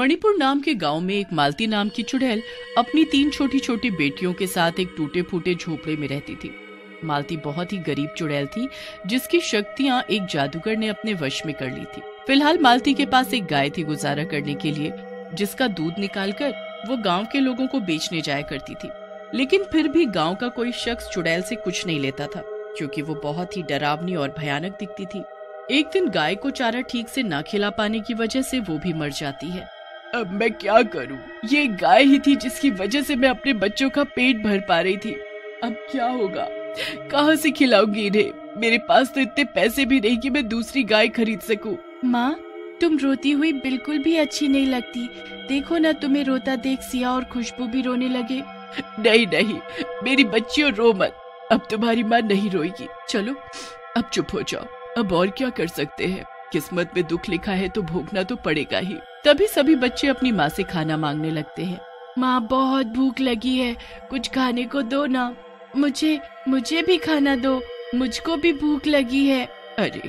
मणिपुर नाम के गांव में एक मालती नाम की चुड़ैल अपनी 3 छोटी छोटी बेटियों के साथ एक टूटे फूटे झोपड़े में रहती थी। मालती बहुत ही गरीब चुड़ैल थी जिसकी शक्तियां एक जादूगर ने अपने वश में कर ली थी। फिलहाल मालती के पास एक गाय थी गुजारा करने के लिए, जिसका दूध निकालकर वो गांव के लोगों को बेचने जाया करती थी। लेकिन फिर भी गांव का कोई शख्स चुड़ैल से कुछ नहीं लेता था क्योंकि वो बहुत ही डरावनी और भयानक दिखती थी। एक दिन गाय को चारा ठीक से ना खिला पाने की वजह से वो भी मर जाती है। अब मैं क्या करूं? ये गाय ही थी जिसकी वजह से मैं अपने बच्चों का पेट भर पा रही थी। अब क्या होगा? कहाँ से खिलाऊंगी इन्हें? मेरे पास तो इतने पैसे भी नहीं कि मैं दूसरी गाय खरीद सकूं। माँ, तुम रोती हुई बिल्कुल भी अच्छी नहीं लगती। देखो ना, तुम्हें रोता देख सिया और खुशबू भी रोने लगे। नहीं, मेरी बच्चियों रो मत। अब तुम्हारी माँ नहीं रोएगी। चलो अब चुप हो जाओ। अब और क्या कर सकते हैं? किस्मत में दुख लिखा है तो भोगना तो पड़ेगा ही। तभी सभी बच्चे अपनी माँ से खाना मांगने लगते हैं। माँ, बहुत भूख लगी है, कुछ खाने को दो ना। मुझे भी खाना दो, मुझको भी भूख लगी है। अरे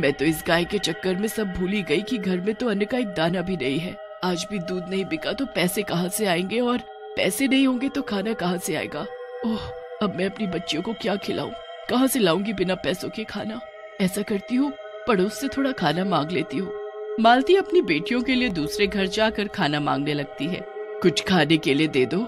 मैं तो इस गाय के चक्कर में सब भूल ही गई कि घर में तो अन्न का एक दाना भी नहीं है। आज भी दूध नहीं बिका तो पैसे कहाँ से आएंगे, और पैसे नहीं होंगे तो खाना कहाँ से आएगा। ओह, अब मैं अपनी बच्चियों को क्या खिलाऊं? कहाँ से लाऊंगी बिना पैसों के खाना? ऐसा करती हूँ, पड़ोस से थोड़ा खाना मांग लेती हूँ। मालती अपनी बेटियों के लिए दूसरे घर जाकर खाना मांगने लगती है। कुछ खाने के लिए दे दो,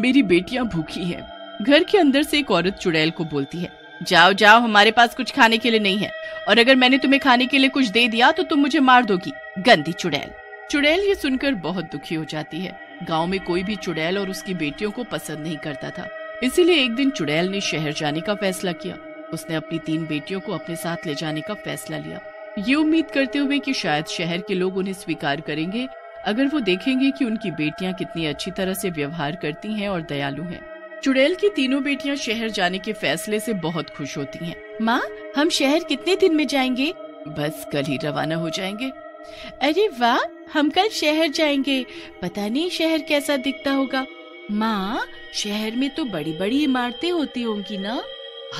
मेरी बेटियाँ भूखी हैं। घर के अंदर से एक औरत चुड़ैल को बोलती है, जाओ, हमारे पास कुछ खाने के लिए नहीं है, और अगर मैंने तुम्हें खाने के लिए कुछ दे दिया तो तुम मुझे मार दोगी, गंदी चुड़ैल। चुड़ैल ये सुनकर बहुत दुखी हो जाती है। गांव में कोई भी चुड़ैल और उसकी बेटियों को पसंद नहीं करता था, इसीलिए एक दिन चुड़ैल ने शहर जाने का फैसला किया। उसने अपनी 3 बेटियों को अपने साथ ले जाने का फैसला लिया, ये उम्मीद करते हुए कि शायद शहर के लोग उन्हें स्वीकार करेंगे अगर वो देखेंगे कि उनकी बेटियां कितनी अच्छी तरह से व्यवहार करती हैं और दयालु हैं। चुड़ैल की 3 बेटियां शहर जाने के फैसले से बहुत खुश होती हैं। माँ, हम शहर कितने दिन में जाएंगे? बस कल ही रवाना हो जाएंगे। अरे वाह, हम कल शहर जाएंगे, पता नहीं शहर कैसा दिखता होगा। माँ, शहर में तो बड़ी बड़ी इमारतें होती होंगी ना?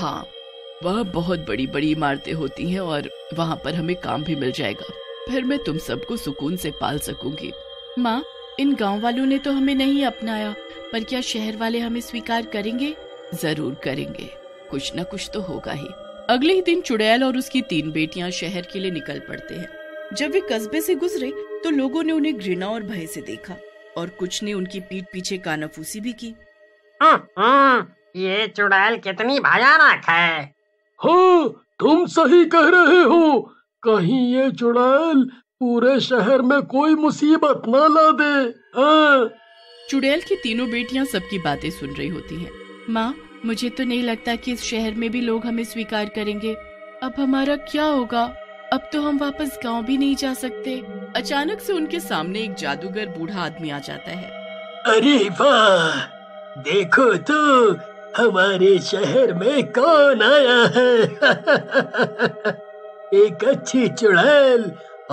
हाँ, वहाँ बहुत बड़ी बड़ी इमारतें होती हैं और वहाँ पर हमें काम भी मिल जाएगा। फिर मैं तुम सबको सुकून से पाल सकूंगी। माँ, इन गांव वालों ने तो हमें नहीं अपनाया, पर क्या शहर वाले हमें स्वीकार करेंगे? जरूर करेंगे, कुछ न कुछ तो होगा ही। अगले ही दिन चुड़ैल और उसकी 3 बेटियां शहर के लिए निकल पड़ते हैं। जब वे कस्बे से गुजरे तो लोगों ने उन्हें घृणा और भय से देखा, और कुछ ने उनकी पीठ पीछे कानाफूसी भी की। ये चुड़ैल कितनी भयानक है। हाँ, तुम सही कह रहे हो, कहीं ये चुड़ैल पूरे शहर में कोई मुसीबत न ला दे। हाँ। चुड़ैल की 3 बेटियां सबकी बातें सुन रही होती हैं। माँ, मुझे तो नहीं लगता कि इस शहर में भी लोग हमें स्वीकार करेंगे। अब हमारा क्या होगा? अब तो हम वापस गांव भी नहीं जा सकते। अचानक से उनके सामने एक जादूगर बूढ़ा आदमी आ जाता है। अरे वाह, देखो तो हमारे शहर में कौन आया है। एक अच्छी चुड़ैल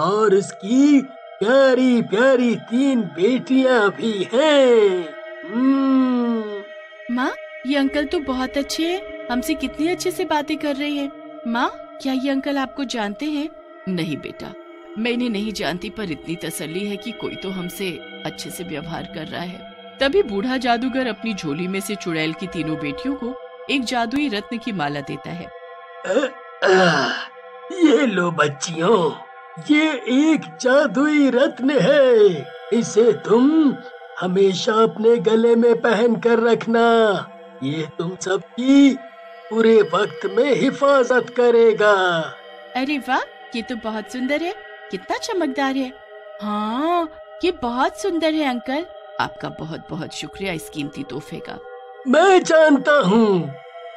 और उसकी प्यारी प्यारी 3 बेटियां भी हैं। माँ, ये अंकल तो बहुत अच्छे हैं, हमसे कितनी अच्छे से बातें कर रहे हैं। माँ, क्या ये अंकल आपको जानते हैं? नहीं बेटा, मैंने नहीं जानती, पर इतनी तसल्ली है कि कोई तो हमसे अच्छे से व्यवहार कर रहा है। तभी बूढ़ा जादूगर अपनी झोली में से चुड़ैल की 3 बेटियों को एक जादुई रत्न की माला देता है। ये लो बच्चियों, ये एक जादुई रत्न है, इसे तुम हमेशा अपने गले में पहन कर रखना। ये तुम सबकी पूरे वक्त में हिफाजत करेगा। अरे वाह, ये तो बहुत सुंदर है, कितना चमकदार है। हाँ, ये बहुत सुंदर है अंकल, आपका बहुत बहुत शुक्रिया इस कीमती तोहफे का। मैं जानता हूँ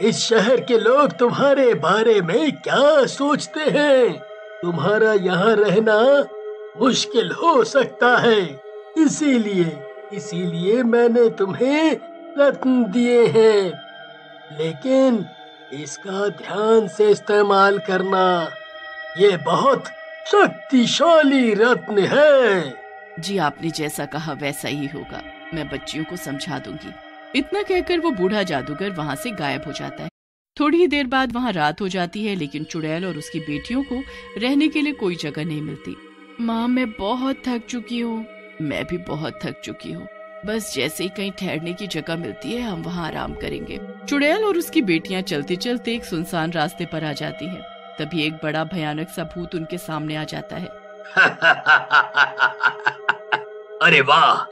इस शहर के लोग तुम्हारे बारे में क्या सोचते हैं। तुम्हारा यहाँ रहना मुश्किल हो सकता है, इसीलिए मैंने तुम्हें रत्न दिए हैं, लेकिन इसका ध्यान से इस्तेमाल करना। ये बहुत शक्तिशाली रत्न है। जी, आपने जैसा कहा वैसा ही होगा, मैं बच्चियों को समझा दूंगी। इतना कहकर वो बूढ़ा जादूगर वहाँ से गायब हो जाता है। थोड़ी ही देर बाद वहाँ रात हो जाती है, लेकिन चुड़ैल और उसकी बेटियों को रहने के लिए कोई जगह नहीं मिलती। माँ, मैं बहुत थक चुकी हूँ, मैं भी बहुत थक चुकी हूँ। बस जैसे ही कहीं ठहरने की जगह मिलती है हम वहाँ आराम करेंगे। चुड़ैल और उसकी बेटियाँ चलते चलते एक सुनसान रास्ते पर आ जाती है। तभी एक बड़ा भयानक सा भूत उनके सामने आ जाता है। अरे वाह,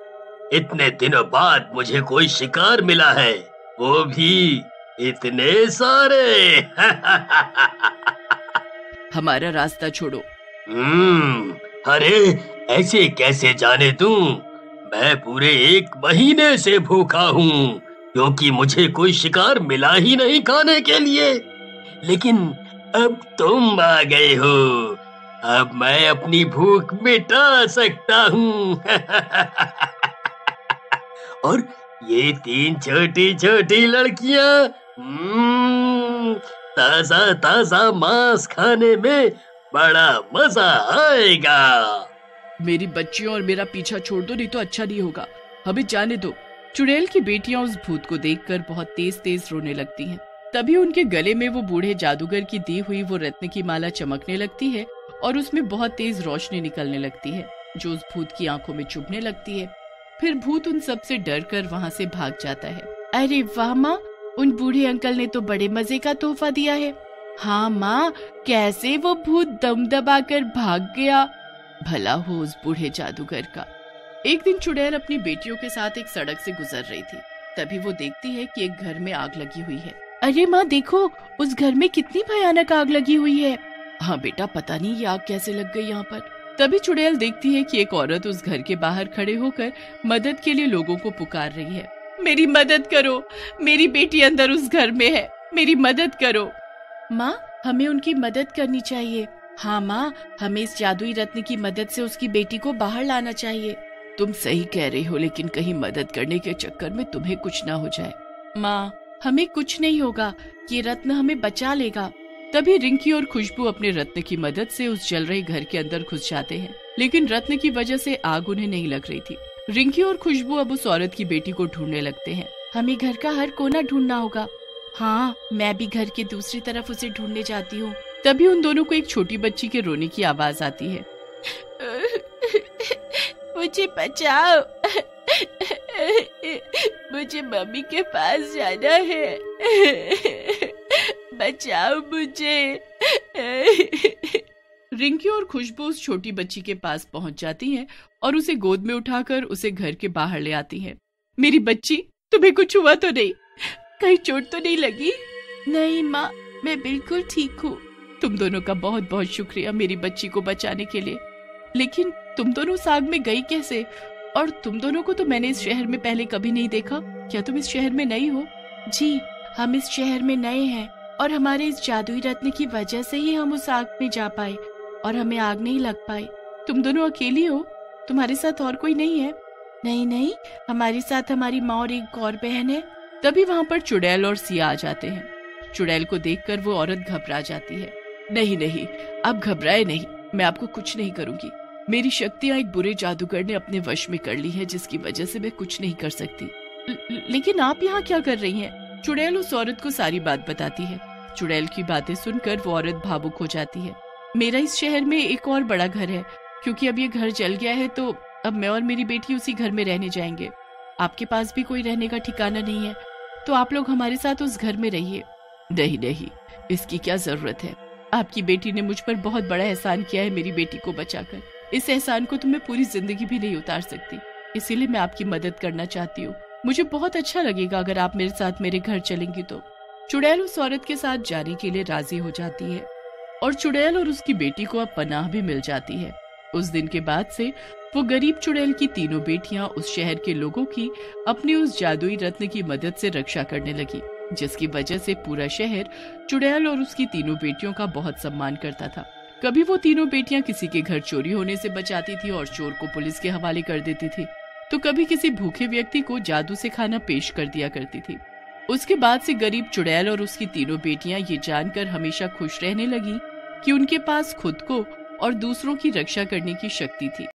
इतने दिनों बाद मुझे कोई शिकार मिला है, वो भी इतने सारे। हमारा रास्ता छोड़ो। अरे ऐसे कैसे जाने दूं? मैं पूरे 1 महीने से भूखा हूँ क्योंकि मुझे कोई शिकार मिला ही नहीं खाने के लिए। लेकिन अब तुम आ गए हो, अब मैं अपनी भूख मिटा सकता हूँ। और ये 3 छोटी छोटी लड़कियाँ ताजा ताजा मांस खाने में बड़ा मजा आएगा। मेरी बच्चियों और मेरा पीछा छोड़ दो, नहीं तो अच्छा नहीं होगा, हमें जाने दो। चुड़ैल की बेटियां उस भूत को देखकर बहुत तेज तेज रोने लगती हैं। तभी उनके गले में वो बूढ़े जादूगर की दी हुई वो रत्न की माला चमकने लगती है और उसमें बहुत तेज रोशनी निकलने लगती है जो उस भूत की आंखों में चुभने लगती है। फिर भूत उन सब से डर कर वहाँ से भाग जाता है। अरे वाह माँ, उन बूढ़े अंकल ने तो बड़े मजे का तोहफा दिया है। हाँ माँ, कैसे वो भूत दम दबा कर भाग गया, भला हो उस बूढ़े जादूगर का। एक दिन चुड़ैल अपनी बेटियों के साथ एक सड़क से गुजर रही थी। तभी वो देखती है कि एक घर में आग लगी हुई है। अरे माँ देखो, उस घर में कितनी भयानक आग लगी हुई है। हाँ बेटा, पता नहीं ये आग कैसे लग गई यहाँ पर। तभी चुड़ैल देखती है कि एक औरत उस घर के बाहर खड़े होकर मदद के लिए लोगों को पुकार रही है। मेरी मदद करो, मेरी बेटी अंदर उस घर में है, मेरी मदद करो। माँ हमें उनकी मदद करनी चाहिए। हाँ माँ, हमें इस जादुई रत्न की मदद से उसकी बेटी को बाहर लाना चाहिए। तुम सही कह रही हो, लेकिन कहीं मदद करने के चक्कर में तुम्हें कुछ ना हो जाए। माँ हमें कुछ नहीं होगा, ये रत्न हमें बचा लेगा। तभी रिंकी और खुशबू अपने रत्न की मदद से उस जल रहे घर के अंदर घुस जाते हैं, लेकिन रत्न की वजह से आग उन्हें नहीं लग रही थी। रिंकी और खुशबू अब उस औरत की बेटी को ढूंढने लगते हैं। हमें घर का हर कोना ढूंढना होगा। हाँ, मैं भी घर के दूसरी तरफ उसे ढूंढने जाती हूँ। तभी उन दोनों को एक छोटी बच्ची के रोने की आवाज आती है। मुझे बचाओ, मुझे मम्मी के पास जाना है, बचाओ मुझे। रिंकी और खुशबू उस छोटी बच्ची के पास पहुंच जाती हैं और उसे गोद में उठाकर उसे घर के बाहर ले आती हैं। मेरी बच्ची, तुम्हें कुछ हुआ तो नहीं? कहीं चोट तो नहीं लगी? नहीं माँ, मैं बिल्कुल ठीक हूँ। तुम दोनों का बहुत बहुत शुक्रिया मेरी बच्ची को बचाने के लिए। लेकिन तुम दोनों उस आग में गई कैसे? और तुम दोनों को तो मैंने इस शहर में पहले कभी नहीं देखा। क्या तुम इस शहर में नई हो? जी, हम इस शहर में नए हैं और हमारे इस जादुई रत्न की वजह से ही हम उस आग में जा पाए और हमें आग नहीं लग पाई। तुम दोनों अकेली हो, तुम्हारे साथ और कोई नहीं है? नहीं नहीं, हमारे साथ हमारी माँ और एक और बहन है। तभी वहाँ पर चुड़ैल और सिया आ जाते हैं। चुड़ैल को देखकर वो औरत घबरा जाती है। नहीं नहीं, आप घबराए नहीं, मैं आपको कुछ नहीं करूँगी। मेरी शक्तियाँ एक बुरे जादूगर ने अपने वश में कर ली है, जिसकी वजह से मैं कुछ नहीं कर सकती। लेकिन आप यहाँ क्या कर रही हैं? चुड़ैल उस औरत को सारी बात बताती है। चुड़ैल की बातें सुनकर वो औरत भावुक हो जाती है। मेरा इस शहर में एक और बड़ा घर है, क्योंकि अब ये घर जल गया है तो अब मैं और मेरी बेटी उसी घर में रहने जाएंगे। आपके पास भी कोई रहने का ठिकाना नहीं है, तो आप लोग हमारे साथ उस घर में रहिए। नहीं नहीं, इसकी क्या जरूरत है? आपकी बेटी ने मुझ पर बहुत बड़ा एहसान किया है मेरी बेटी को बचाकर। इस एहसान को तो मैं पूरी जिंदगी भी नहीं उतार सकती, इसीलिए मैं आपकी मदद करना चाहती हूँ। मुझे बहुत अच्छा लगेगा अगर आप मेरे साथ मेरे घर चलेंगी तो। चुड़ैल उस औरत के साथ जाने के लिए राजी हो जाती है और चुड़ैल और उसकी बेटी को अब पनाह भी मिल जाती है। उस दिन के बाद से वो गरीब चुड़ैल की तीनों बेटियां उस शहर के लोगों की अपनी उस जादुई रत्न की मदद से रक्षा करने लगी, जिसकी वजह से पूरा शहर चुड़ैल और उसकी तीनों बेटियों का बहुत सम्मान करता था। कभी वो तीनों बेटियां किसी के घर चोरी होने से बचाती थी और चोर को पुलिस के हवाले कर देती थी, तो कभी किसी भूखे व्यक्ति को जादू से खाना पेश कर दिया करती थी। उसके बाद से गरीब चुड़ैल और उसकी तीनों बेटियां ये जानकर हमेशा खुश रहने लगी कि उनके पास खुद को और दूसरों की रक्षा करने की शक्ति थी।